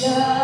Yeah.